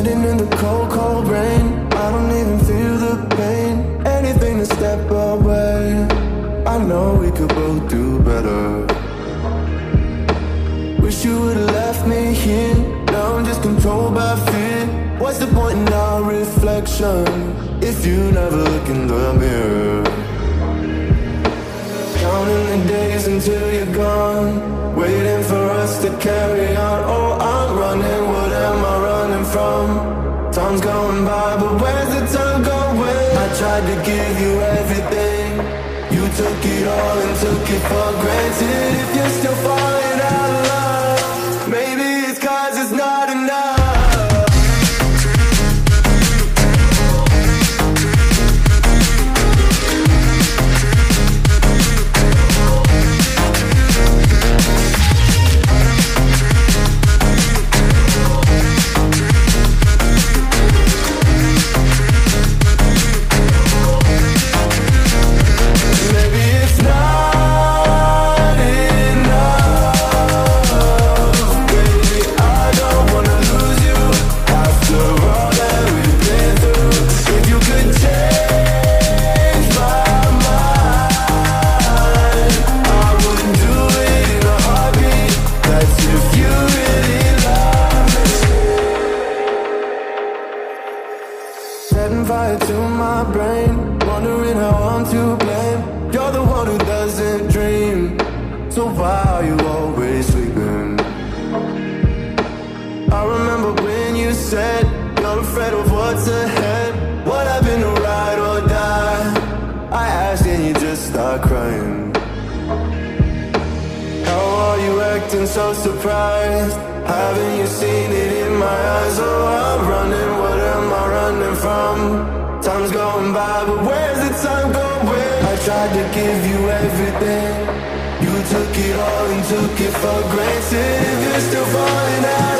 standing in the cold, cold rain. I don't even feel the pain. Anything to step away. I know we could both do better. Wish you would've left me here. Now I'm just controlled by fear. What's the point in our reflection if you never look in the mirror? Counting the days until you're gone, waiting for us to carry on. Oh, I'm running, what am I running from? Time's going by, but where's the time going? I tried to give you everything, you took it all and took it for granted. If you're still falling out of love, maybe it's 'cause it's not enough. So surprised, haven't you seen it in my eyes? Oh, I'm running, what am I running from? Time's going by, but where's the time going? I tried to give you everything, you took it all and took it for granted. If you're still falling out